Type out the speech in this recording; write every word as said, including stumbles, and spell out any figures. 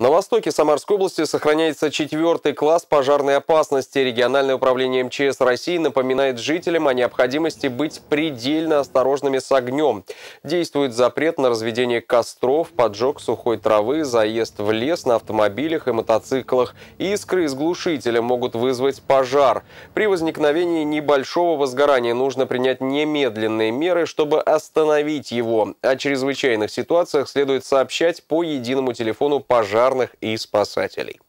На востоке Самарской области сохраняется четвертый класс пожарной опасности. Региональное управление эм че эс России напоминает жителям о необходимости быть предельно осторожными с огнем. Действует запрет на разведение костров, поджог сухой травы, заезд в лес на автомобилях и мотоциклах. Искры из глушителя могут вызвать пожар. При возникновении небольшого возгорания нужно принять немедленные меры, чтобы остановить его. О чрезвычайных ситуациях следует сообщать по единому телефону пожарных и спасателей.